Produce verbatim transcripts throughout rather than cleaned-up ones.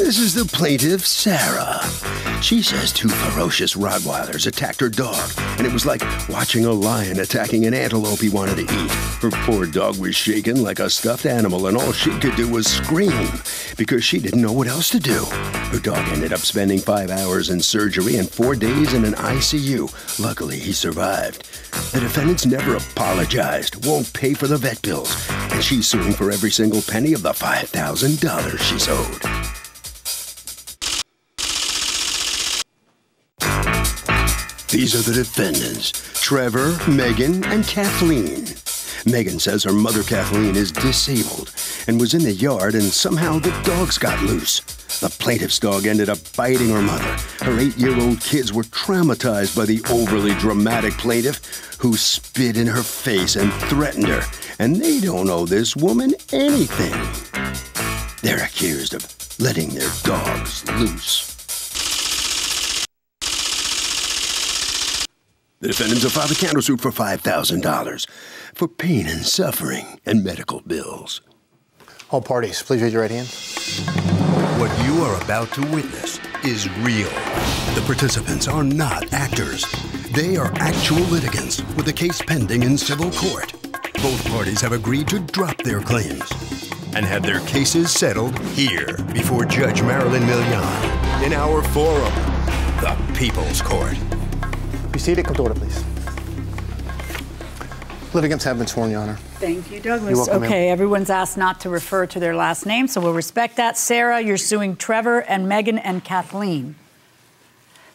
This is the plaintiff, Sarah. She says two ferocious Rottweilers attacked her dog, and it was like watching a lion attacking an antelope he wanted to eat. Her poor dog was shaken like a stuffed animal, and all she could do was scream because she didn't know what else to do. Her dog ended up spending five hours in surgery and four days in an I C U. Luckily, he survived. The defendants never apologized, won't pay for the vet bills, and she's suing for every single penny of the five thousand dollars she's owed. These are the defendants, Trevor, Megan, and Kathleen. Megan says her mother, Kathleen, is disabled and was in the yard and somehow the dogs got loose. The plaintiff's dog ended up biting her mother. Her eight-year-old kids were traumatized by the overly dramatic plaintiff who spit in her face and threatened her. And they don't owe this woman anything. They're accused of letting their dogs loose. The defendants have filed a countersuit for five thousand dollars for pain and suffering and medical bills. All parties, please raise your right hand. What you are about to witness is real. The participants are not actors. They are actual litigants with a case pending in civil court. Both parties have agreed to drop their claims and have their cases settled here before Judge Marilyn Milian in our forum, the People's Court. Be seated. Come to order, please. Litigants have been sworn, Your Honor. Thank you, Douglas. Welcome, okay, ma'am. Everyone's asked not to refer to their last name, so we'll respect that. Sarah, you're suing Trevor and Megan and Kathleen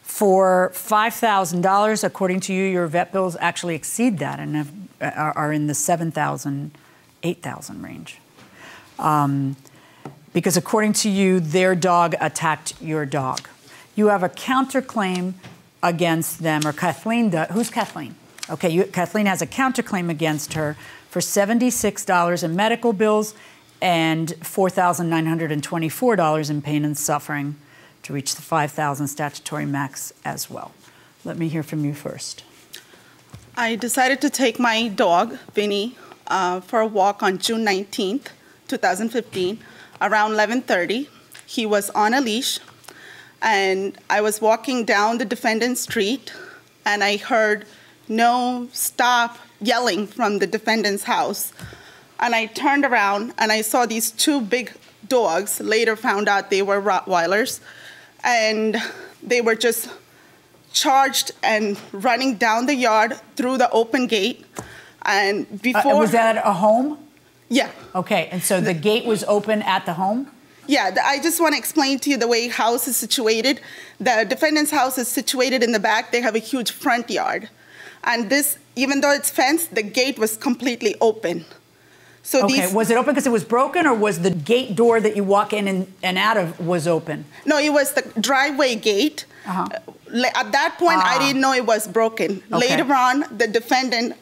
for five thousand dollars. According to you, your vet bills actually exceed that and have, are, are in the seven thousand, eight thousand range. Um, because according to you, their dog attacked your dog. You have a counterclaim against them, or Kathleen, does, who's Kathleen? Okay, you, Kathleen has a counterclaim against her for seventy-six dollars in medical bills and four thousand nine hundred twenty-four dollars in pain and suffering to reach the five thousand dollars statutory max as well. Let me hear from you first. I decided to take my dog, Vinnie, uh, for a walk on June nineteenth, two thousand fifteen, around eleven thirty. He was on a leash. And I was walking down the defendant's street, and I heard no stop yelling from the defendant's house. And I turned around, and I saw these two big dogs, later found out they were Rottweilers, and they were just charged and running down the yard through the open gate. And before- uh, was that a home? Yeah. Okay, and so the, the gate was open at the home? Yeah, I just want to explain to you the way house is situated. The defendant's house is situated in the back. They have a huge front yard. And this, even though it's fenced, the gate was completely open. So okay, these, was it open because it was broken, or was the gate door that you walk in and, and out of was open? No, it was the driveway gate. Uh-huh. At that point, uh-huh. I didn't know it was broken. Okay. Later on, the defendant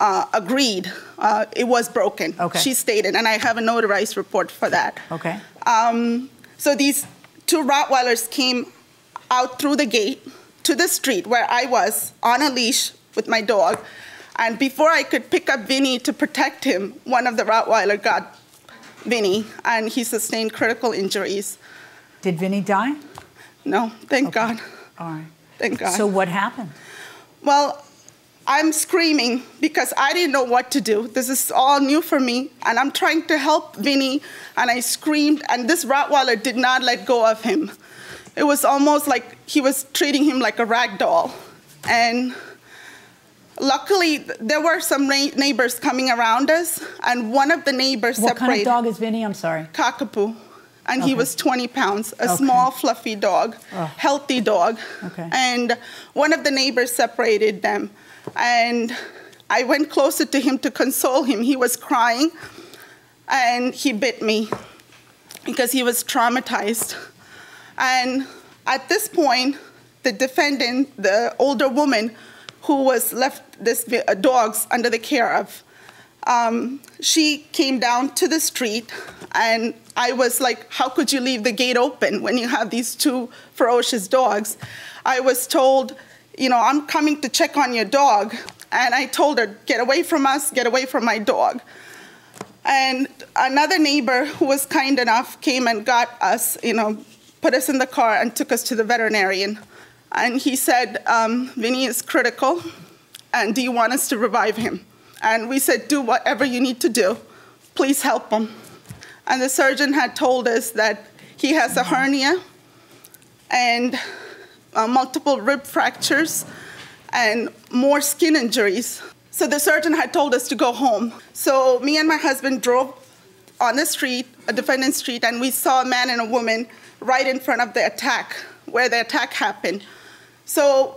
Uh, agreed, uh, it was broken. Okay. She stated, and I have a notarized report for that. Okay. Um, so these two Rottweilers came out through the gate to the street where I was on a leash with my dog, and before I could pick up Vinnie to protect him, one of the Rottweiler got Vinnie, and he sustained critical injuries. Did Vinnie die? No, thank okay. God. All right. Thank God. So what happened? Well, I'm screaming because I didn't know what to do. This is all new for me, and I'm trying to help Vinnie, and I screamed, and this Rottweiler did not let go of him. It was almost like he was treating him like a rag doll. And luckily, there were some neighbors coming around us, and one of the neighbors what separated. What kind of dog is Vinnie? I'm sorry. Cockapoo. And okay. he was twenty pounds, a okay. small, fluffy dog, oh. healthy dog. Okay. And one of the neighbors separated them. And I went closer to him to console him. He was crying, and he bit me because he was traumatized. And at this point, the defendant, the older woman who was left this dogs under the care of, um, she came down to the street, and I was like, how could you leave the gate open when you have these two ferocious dogs? I was told, you know, I'm coming to check on your dog. And I told her, get away from us, get away from my dog. And another neighbor who was kind enough came and got us, you know, put us in the car and took us to the veterinarian. And he said, um, Vinnie is critical, and do you want us to revive him? And we said, do whatever you need to do. Please help him. And the surgeon had told us that he has a hernia and uh, multiple rib fractures and more skin injuries. So the surgeon had told us to go home. So me and my husband drove on the street, a defendant street, and we saw a man and a woman right in front of the attack, where the attack happened. So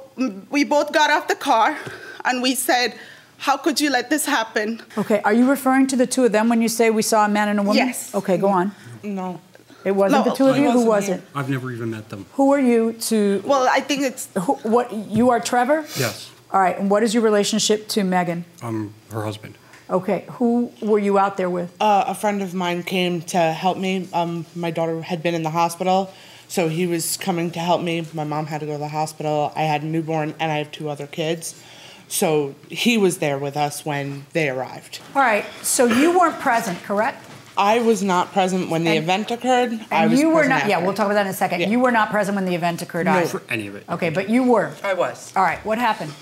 we both got off the car and we said, how could you let this happen? Okay, are you referring to the two of them when you say we saw a man and a woman? Yes. Okay, go on. No. It wasn't no, the two of you? Who was it? I've never even met them. Who are you to... Well, I think it's... Who, what, you are Trevor? Yes. All right, and what is your relationship to Megan? I'm her husband. Okay, who were you out there with? Uh, a friend of mine came to help me. Um, my daughter had been in the hospital, so he was coming to help me. My mom had to go to the hospital. I had a newborn, and I have two other kids. So he was there with us when they arrived. All right, so you weren't present, correct? I was not present when the and, event occurred. And I was you were not. After. Yeah, we'll talk about that in a second. Yeah. You were not present when the event occurred. No, either. For any of it. Okay, but you were. I was. All right. What happened?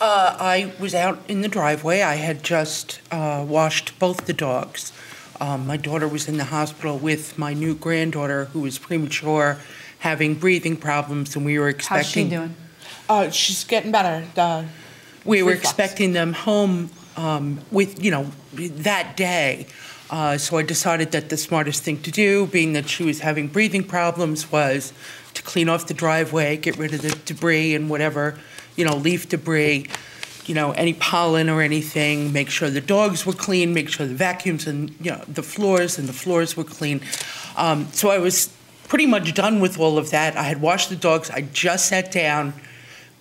Uh, I was out in the driveway. I had just uh, washed both the dogs. Um, my daughter was in the hospital with my new granddaughter, who was premature, having breathing problems, and we were expecting. How's she doing? Uh, she's getting better. Uh, we were expecting them home um, with you know that day. Uh, so I decided that the smartest thing to do, being that she was having breathing problems, was to clean off the driveway, get rid of the debris and whatever, you know, leaf debris, you know, any pollen or anything, make sure the dogs were clean, make sure the vacuums and, you know, the floors and the floors were clean. Um, so I was pretty much done with all of that. I had washed the dogs. I just sat down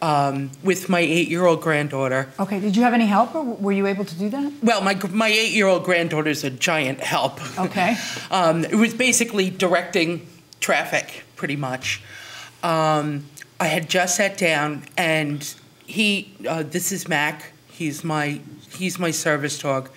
Um, with my eight-year-old granddaughter. Okay, did you have any help, or were you able to do that? Well, my my eight-year-old granddaughter's a giant help. Okay. um, it was basically directing traffic, pretty much. Um, I had just sat down, and he. Uh, this is Mac. He's my he's my service dog.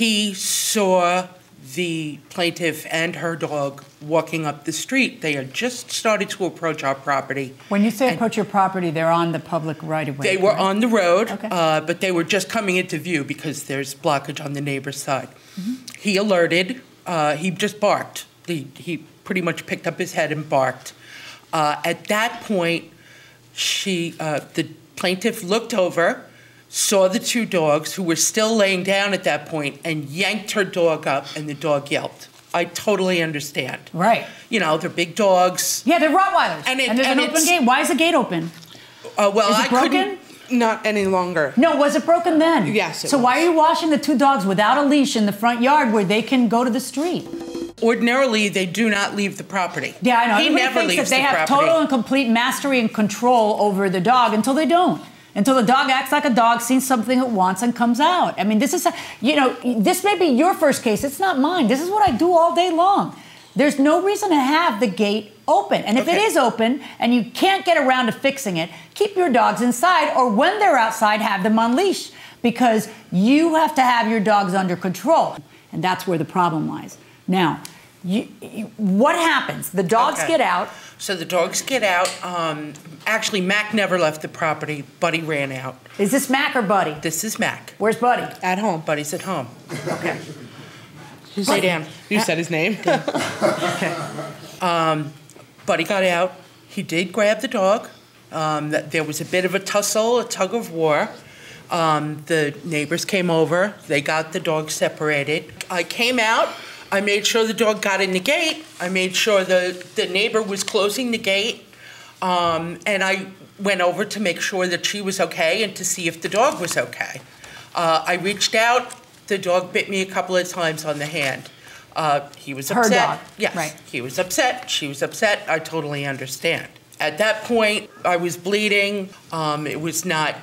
He saw the plaintiff and her dog walking up the street. They had just started to approach our property. When you say approach your property, they're on the public right-of-way. They were on the road, okay. uh, but they were just coming into view because there's blockage on the neighbor's side. Mm-hmm. He alerted. Uh, he just barked. He, he pretty much picked up his head and barked. Uh, at that point, she, uh, the plaintiff looked over, saw the two dogs who were still laying down at that point and yanked her dog up, and the dog yelped. I totally understand. Right. You know, they're big dogs. Yeah, they're Rottweilers. And, it, and there's and an open gate. Why is the gate open? Uh, well, is it I broken? Not any longer. No, was it broken then? Yes, it So was. Why are you washing the two dogs without a leash in the front yard where they can go to the street? Ordinarily, they do not leave the property. Yeah, I know. He Everybody never thinks leaves that they the have property. Total and complete mastery and control over the dog until they don't. Until the dog acts like a dog, sees something it wants, and comes out. I mean, this is, a, you know, this may be your first case. It's not mine. This is what I do all day long. There's no reason to have the gate open. And if okay. it is open and you can't get around to fixing it, keep your dogs inside, or when they're outside, have them on leash, because you have to have your dogs under control. And that's where the problem lies. Now, you, you, what happens? The dogs okay. get out. So the dogs get out. Um, actually, Mac never left the property. Buddy ran out. Is this Mac or Buddy? This is Mac. Where's Buddy? At home. Buddy's at home. Okay. Lay down. You said his name. Okay. Um, Buddy got out. He did grab the dog. Um, there was a bit of a tussle, a tug of war. Um, the neighbors came over. They got the dog separated. I came out. I made sure the dog got in the gate. I made sure the, the neighbor was closing the gate. Um, and I went over to make sure that she was okay and to see if the dog was okay. Uh, I reached out. The dog bit me a couple of times on the hand. Uh, he was upset. Her dog. Yes. Right. He was upset. She was upset. I totally understand. At that point, I was bleeding. Um, it was not,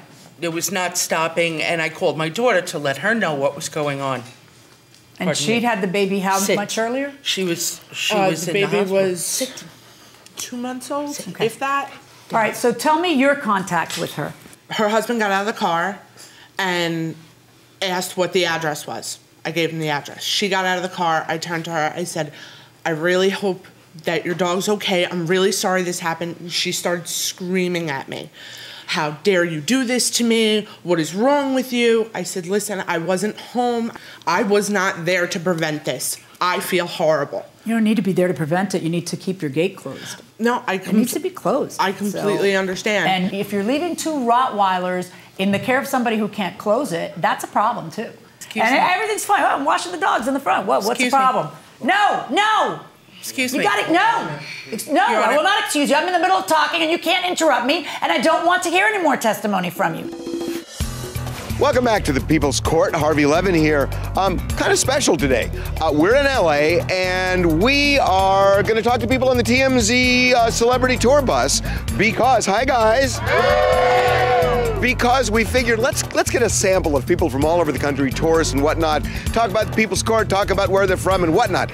it was not stopping. And I called my daughter to let her know what was going on. And Pardon she'd me. had the baby how Six. much earlier? She was, she uh, was the in baby the hospital. was Six. two months old, okay. if that. All right, so tell me your contact with her. Her husband got out of the car and asked what the address was. I gave him the address. She got out of the car. I turned to her. I said, I really hope that your dog's okay. I'm really sorry this happened. And she started screaming at me. How dare you do this to me? What is wrong with you? I said, listen, I wasn't home. I was not there to prevent this. I feel horrible. You don't need to be there to prevent it. You need to keep your gate closed. No, I... It needs to be closed. I completely so, understand. And if you're leaving two Rottweilers in the care of somebody who can't close it, that's a problem, too. Excuse and me. Everything's fine. Oh, I'm washing the dogs in the front. What? What's Excuse the problem? Me. No, no! Excuse you me. You got it. No. No, I will not excuse you. I'm in the middle of talking and you can't interrupt me, and I don't want to hear any more testimony from you. Welcome back to The People's Court. Harvey Levin here. Um, kind of special today. Uh, we're in L A and we are going to talk to people on the T M Z uh, celebrity tour bus because, hi guys. Because we figured let's let's get a sample of people from all over the country, tourists and whatnot, talk about The People's Court, talk about where they're from and whatnot.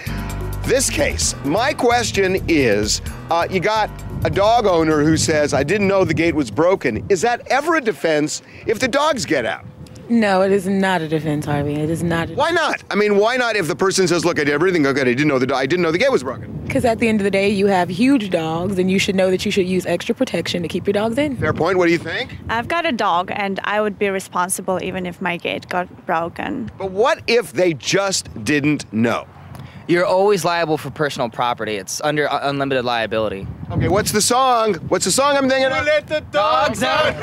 This case, my question is, uh, you got a dog owner who says, I didn't know the gate was broken. Is that ever a defense if the dogs get out? No, it is not a defense, Harvey. It is not a defense. Why not? I mean, why not if the person says, look, I did everything okay, I didn't know the, I didn't know the gate was broken? Because at the end of the day, you have huge dogs, and you should know that you should use extra protection to keep your dogs in. Fair point. What do you think? I've got a dog, and I would be responsible even if my gate got broken. But what if they just didn't know? You're always liable for personal property. It's under unlimited liability. Okay, what's the song? What's the song I'm thinking of? Let the dogs out.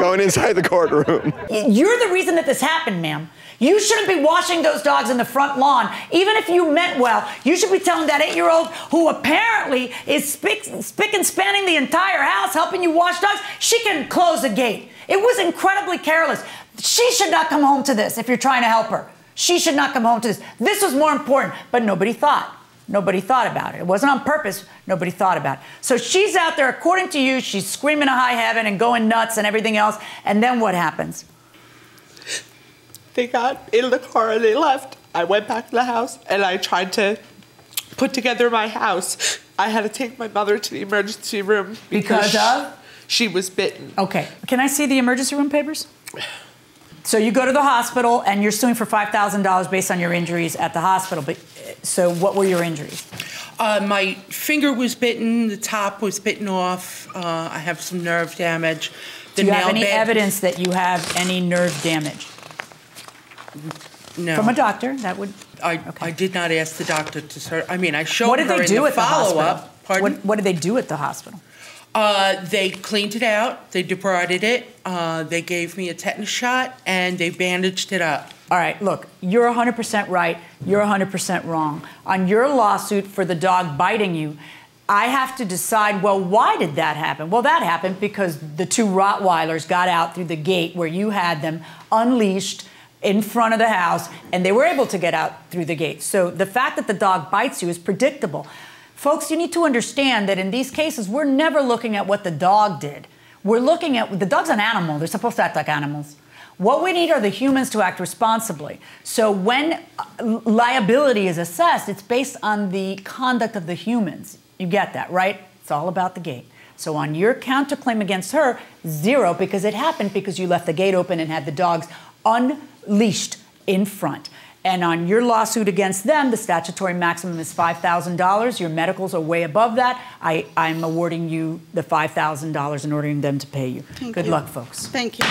Going inside the courtroom. You're the reason that this happened, ma'am. You shouldn't be washing those dogs in the front lawn. Even if you meant well, you should be telling that eight-year-old who apparently is spick, spick and spanning the entire house, helping you wash dogs, she can close the gate. It was incredibly careless. She should not come home to this if you're trying to help her. She should not come home to this. This was more important, but nobody thought. Nobody thought about it. It wasn't on purpose. Nobody thought about it. So she's out there, according to you, she's screaming to high heaven and going nuts and everything else. And then what happens? They got in the car and they left. I went back to the house and I tried to put together my house. I had to take my mother to the emergency room. Because, because of? She was bitten. Okay. Can I see the emergency room papers? So you go to the hospital, and you're suing for five thousand dollars based on your injuries at the hospital. But so what were your injuries? Uh, my finger was bitten. The top was bitten off. Uh, I have some nerve damage. The Do you nail have any bed. evidence that you have any nerve damage? No. From a doctor? That would... I, okay. I did not ask the doctor to... Start, I mean, I showed what did her they do in the follow-up. What, what did they do at the hospital? Uh, they cleaned it out, they debrided it, uh, they gave me a tetanus shot, and they bandaged it up. All right, look, you're one hundred percent right, you're one hundred percent wrong. On your lawsuit for the dog biting you, I have to decide, well, why did that happen? Well, that happened because the two Rottweilers got out through the gate where you had them unleashed in front of the house, and they were able to get out through the gate. So the fact that the dog bites you is predictable. Folks, you need to understand that in these cases, we're never looking at what the dog did. We're looking at, the dog's an animal. They're supposed to act like animals. What we need are the humans to act responsibly. So when liability is assessed, it's based on the conduct of the humans. You get that, right? It's all about the gate. So on your counterclaim against her, zero, because it happened because you left the gate open and had the dogs unleashed in front. And on your lawsuit against them, the statutory maximum is five thousand dollars. Your medicals are way above that. I, I'm awarding you the five thousand dollars and ordering them to pay you. Thank Good you. luck, folks. Thank you.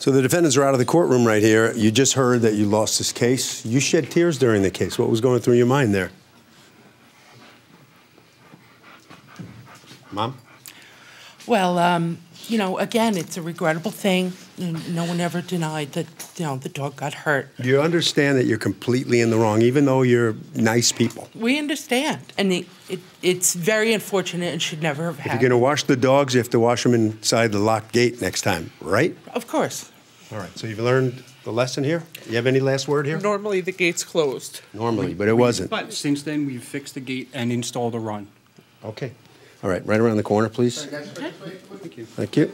So the defendants are out of the courtroom right here. You just heard that you lost this case. You shed tears during the case. What was going through your mind there? Mom? Well, um, you know, again, it's a regrettable thing. No one ever denied that, you know, the dog got hurt. You understand that you're completely in the wrong, even though you're nice people. We understand. And it, it, it's very unfortunate and should never have happened. If you're going to wash the dogs, you have to wash them inside the locked gate next time, right? Of course. All right. So you've learned the lesson here? You have any last word here? Normally the gate's closed. Normally, but it wasn't. But since then, we've fixed the gate and installed a run. Okay. All right, right around the corner, please. Thank you. Thank you.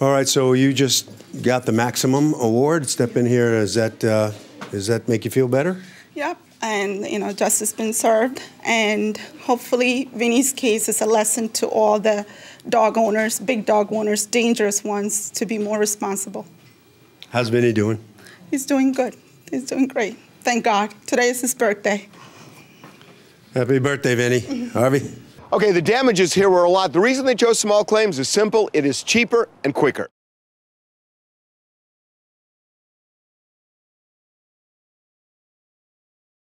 All right, so you just got the maximum award. Step in here. Does that uh, does that make you feel better? Yep, and you know, justice has been served, and hopefully Vinnie's case is a lesson to all the dog owners, big dog owners, dangerous ones, to be more responsible. How's Vinnie doing? He's doing good. He's doing great. Thank God. Today is his birthday. Happy birthday, Vinnie. Harvey? Okay, the damages here were a lot. The reason they chose small claims is simple. It is cheaper and quicker.